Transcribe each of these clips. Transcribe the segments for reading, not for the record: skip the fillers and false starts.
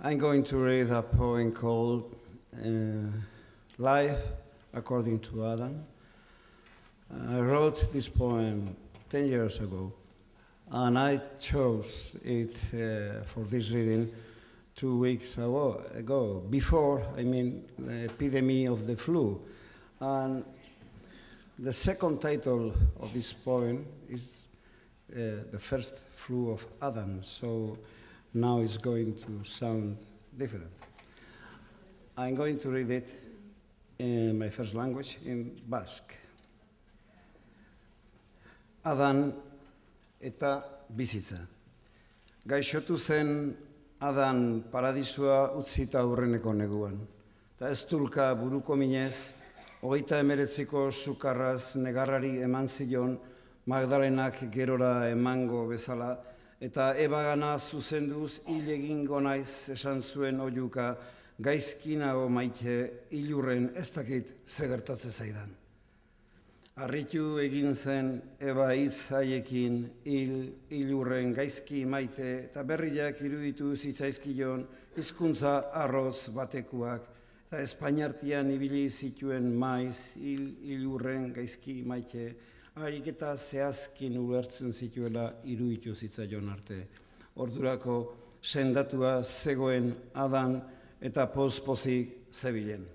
I'm going to read a poem called Life According to Adam. I wrote this poem 10 years ago, and I chose it for this reading 2 weeks ago, before, I mean, the epidemic of the flu. And the second title of this poem is The First Flu of Adam, so now it's going to sound different. I'm going to read it in my first language, in Basque. Adan eta bizitza. Gaixotu zen Adan paradisua utzita aurreneko neguan. Ta ez tulka buruko minez, 29ko sukarraz negarrari eman zion Magdalenak gerora emango bezala, eta ebagana zuzenduz hil egingo naiz esan zuen oiuka, gaizkinago maite ilurren ez dakit zegertatze zaidan. Arritu egin zen eba hitz haiekin ilurren gaizki maite eta berriak iruditu zitzaizkion hizkuntza arroz batekuak eta Espainiartian ibili zituen maiz ilurren gaizki maite harik eta zehazkin ulertzen zituela iruditu zitzaion arte. Ordurako sendatua zegoen Adan eta pozpozik zebilen.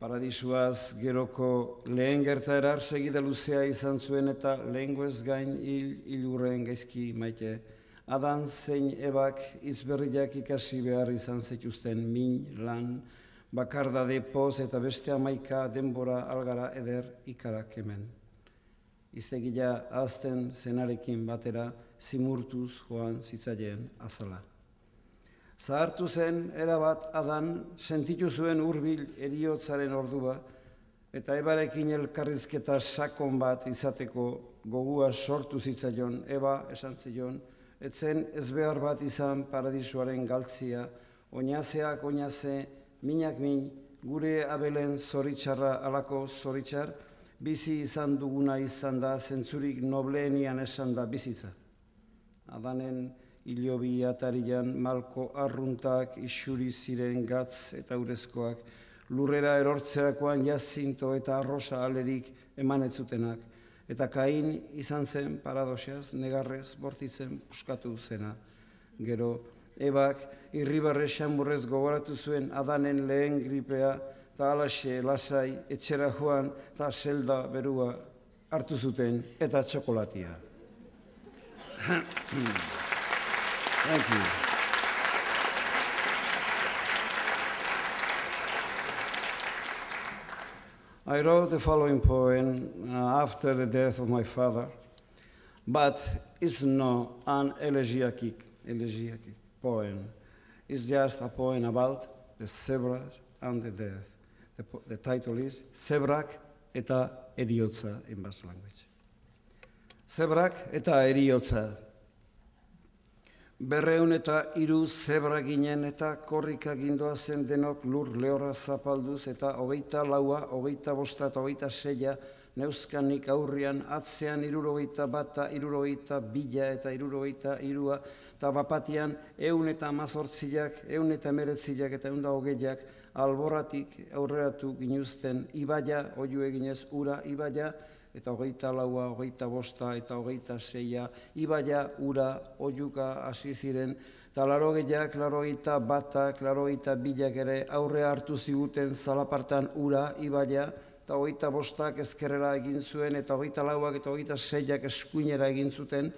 Paradisuaz geroko lehen gertaera segida luzea izan zuen eta lehengoez gain ilurren gaizki maite. Adan zein ebak izberriak ikasi behar izan zituzten min, lan, bakardade poz eta beste 11 denbora algara eder ikarak hemen. Iztegila azten zenarekin batera zimurtuz joan zitzaien azala. Zahartu zen, erabat Adan, sentitu zuen hurbil eriotzaren ordua, eta ebarekin elkarrizketa sakon bat izateko gogua sortu zitzaion, eba esan zion, etzen ez behar bat izan paradisuaren galtzia, oinazeak oinaze, minak min, gure abelen zoritxarra alako zoritxar, bizi izan duguna izan da, zentzurik nobleenian esan da bizitza. Adanen, ilobi atarian malko arruntak isuri ziren gatz eta urezkoak, lurrera erortzerakoan jazinto eta arrosa alerik emanetzutenak, eta Kain izan zen paradoxeaz, negarrez bortitzen puskatu zena. Gero, ebak irribarre xamurrez gogoratu zuen Adanen lehen gripea, eta alaxe lasai etxera joan eta selda berua hartu zuten eta txokolatia. Thank you. I wrote the following poem after the death of my father, but it's not an elegiac poem. It's just a poem about the severance and the death. The title is Zebrak eta Eriotza in Basque language. Zebrak eta Eriotza. 203 zebra ginen eta korrika gindoa zen denok lur lehorra zapalduz eta 24, 25 eta 26 neuzkanik aurrian, atzean 61, 62 eta 63 eta bapatian 118, 119 eta 120 alboratik aurreratu ginuzten ibaia, oiu eginez ura ibaia, eta 24, 25 eta 26, ibaia, ura, oiuka hasi ziren, eta 80, 81, 82 ere aurre hartu ziguten zalapartan ura, ibaia, eta 25 ezkerrera egin zuen, eta 24 eta 26 eskuinera egin zuten,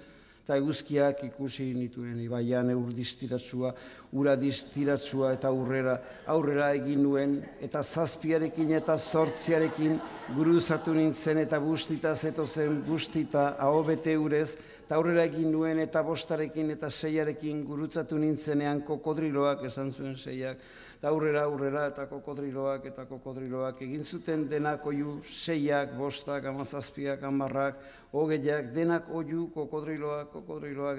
eta eguzkiak ikusi nituen, ibaian urdistiratsua, ura distiratsua eta aurrera egin nuen, eta 7arekin eta 8arekin guruzatu nintzen, eta bustita zetozen, bustita ahobete urez, eta aurrera egin nuen, eta 5arekin eta 6arekin gurutzatu nintzenean kokodriloak esan zuen 6ak, eta aurrera eta kokodriloak egin zuten denak oiu 6ak, 5ak, 17ak, 10ak, 20ak, denak oiu kokodriloak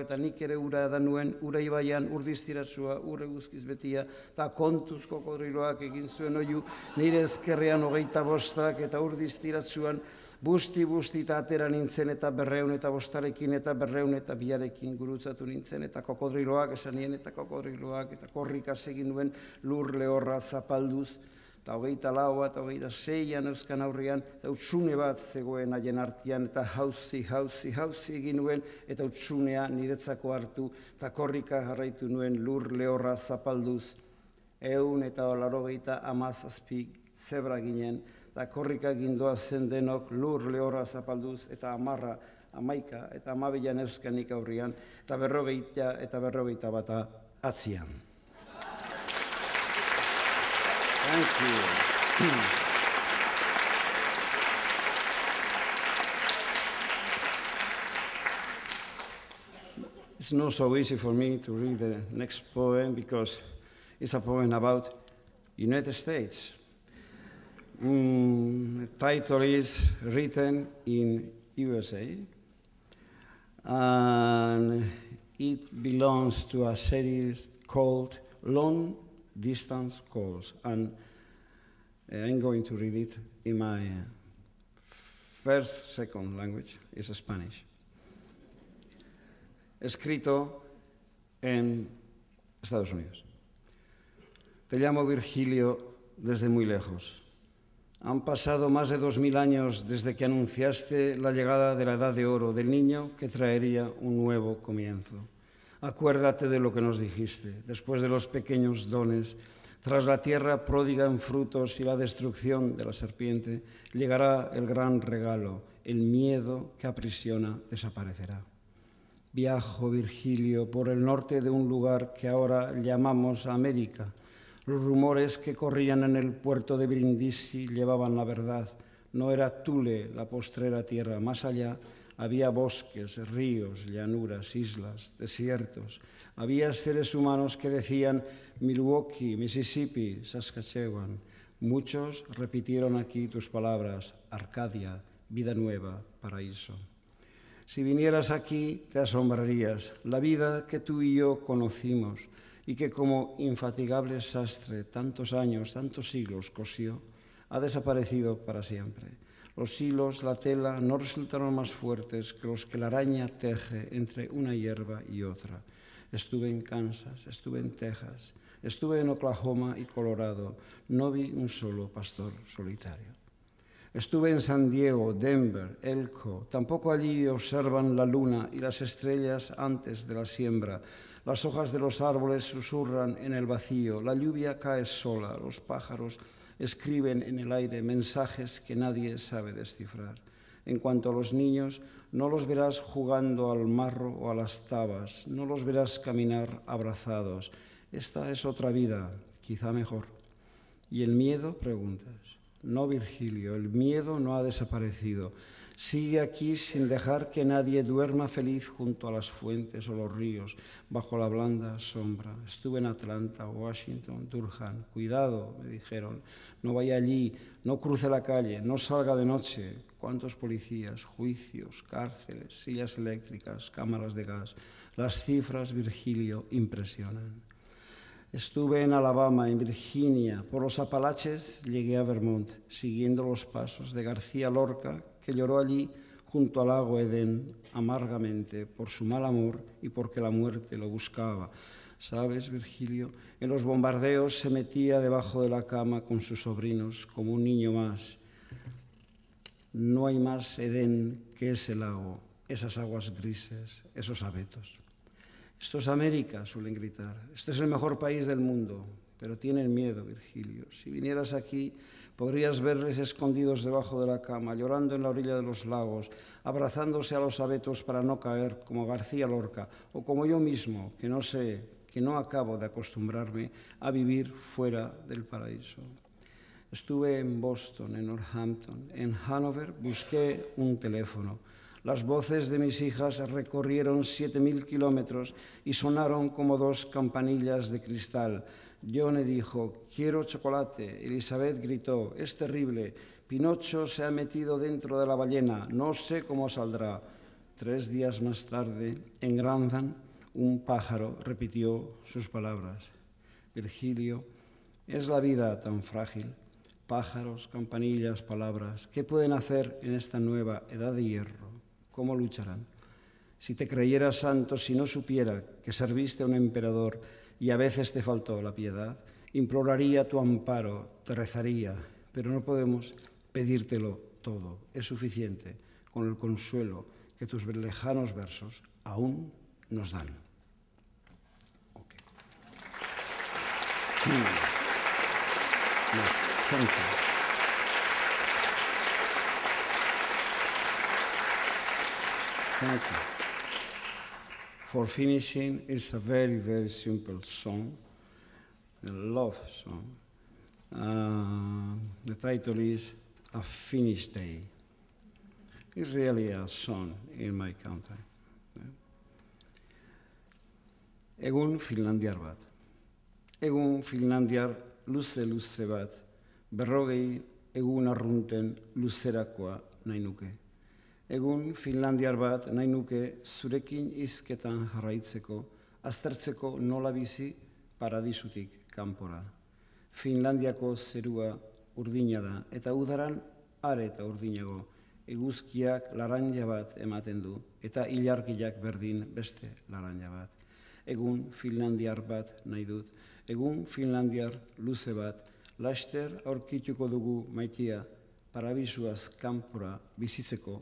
eta nik ere ura da nuen, ura ibaian urdiztiratsua, urre guzkiz betia, eta kontuz kokodriloak egin zuen oiu, nire ezkerrean 25ak eta urdiztiratsuan, Busti atera nintzen eta 205 eta 202 gurutzatu nintzen eta kokodriloak, esanien eta kokodriloak, eta korrika segin duen lur lehorra zapalduz, eta 24 eta 26an euskan aurrian, eta utxune bat zegoen haien artian, eta hauzi egin nuen, eta utxunea niretzako hartu, eta korrika jarraitu nuen lur lehorra zapalduz. 187 zebra ginen, eta korrika gindoa zen denok lur lehorra zapalduz, eta 10, 11 eta 12 euskanik aurrian, eta 251 atzian. Thank you. It's not so easy for me to read the next poem because it's a poem about United States. The title is Written in USA, and it belongs to a series called Long Distance Calls, and I'm going to read it in my second language, is Spanish. Escrito en Estados Unidos. Te llamo Virgilio desde muy lejos. Han pasado más de 2000 años desde que anunciaste la llegada de la edad de oro del niño que traería un nuevo comienzo. Acuérdate de lo que nos dijiste, después de los pequeños dones, tras la tierra pródiga en frutos y la destrucción de la serpiente, llegará el gran regalo, el miedo que aprisiona desaparecerá. Viajo, Virgilio, por el norte de un lugar que ahora llamamos América. Los rumores que corrían en el puerto de Brindisi llevaban la verdad. No era Tule la postrera tierra, más allá, había bosques, ríos, llanuras, islas, desiertos. Había seres humanos que decían Milwaukee, Mississippi, Saskatchewan. Muchos repitieron aquí tus palabras, Arcadia, vida nueva, paraíso. Si vinieras aquí, te asombrarías. La vida que tú y yo conocimos y que como infatigable sastre tantos años, tantos siglos cosió, ha desaparecido para siempre. Los hilos, la tela, no resultaron más fuertes que los que la araña teje entre una hierba y otra. Estuve en Kansas, estuve en Texas, estuve en Oklahoma y Colorado. No vi un solo pastor solitario. Estuve en San Diego, Denver, Elko. Tampoco allí observan la luna y las estrellas antes de la siembra. Las hojas de los árboles susurran en el vacío. La lluvia cae sola, los pájaros escriben en el aire mensajes que nadie sabe descifrar. En cuanto a los niños, no los verás jugando al marro o a las tabas, no los verás caminar abrazados. Esta es otra vida, quizá mejor. ¿Y el miedo?, preguntas. No, Virgilio, el miedo no ha desaparecido. Sigue aquí sin dejar que nadie duerma feliz junto a las fuentes o los ríos, bajo la blanda sombra. Estuve en Atlanta, Washington, Durham. Cuidado, me dijeron, no vaya allí, no cruce la calle, no salga de noche. ¿Cuántos policías, juicios, cárceles, sillas eléctricas, cámaras de gas? Las cifras, Virgilio, impresionan. Estuve en Alabama, en Virginia. Por los Apalaches llegué a Vermont, siguiendo los pasos de García Lorca, que lloró allí junto al lago Edén amargamente por su mal amor y porque la muerte lo buscaba. ¿Sabes, Virgilio? En los bombardeos se metía debajo de la cama con sus sobrinos como un niño más. No hay más Edén que ese lago, esas aguas grises, esos abetos. Esto es América, suelen gritar. Este es el mejor país del mundo, pero tienen miedo, Virgilio. Si vinieras aquí, podrías verles escondidos debajo de la cama, llorando en la orilla de los lagos, abrazándose a los abetos para no caer, como García Lorca, o como yo mismo, que no acabo de acostumbrarme a vivir fuera del paraíso. Estuve en Boston, en Northampton, en Hanover, busqué un teléfono. Las voces de mis hijas recorrieron 7000 kilómetros y sonaron como 2 campanillas de cristal. John dijo, quiero chocolate. Elizabeth gritó, es terrible. Pinocho se ha metido dentro de la ballena, no sé cómo saldrá. 3 días más tarde, en Grantham, un pájaro repitió sus palabras. Virgilio, es la vida tan frágil. pájaros, campanillas, palabras. ¿Qué pueden hacer en esta nueva edad de hierro? ¿Cómo lucharán? Si te creyeras santo, si no supiera que serviste a un emperador y a veces te faltó la piedad, imploraría tu amparo, te rezaría, pero no podemos pedírtelo todo. Es suficiente con el consuelo que tus lejanos versos aún nos dan. Okay. No, thank you. Thank you. For finishing, it's a very, very simple song, a love song. The title is A Finnish Day. It's really a song in my country. Egun Finlandiar bat. Egun Finlandiar luze-luze bat, 40 egun arrunten luzerakoa nahi nuke. Egun Finlandiar bat nahi nuke zurekin hizketan jarraitzeko, aztertzeko nola bizi paradisutik kanpora. Finlandiako zerua urdina da, eta udaran are eta urdinago. Eguzkiak laranja bat ematen du, eta ilargiak berdin beste laranja bat. Egun Finlandiar bat nahi dut, egun Finlandiar luze bat, laster aurkituko dugu maitia, parabisuaz kanpora bizitzeko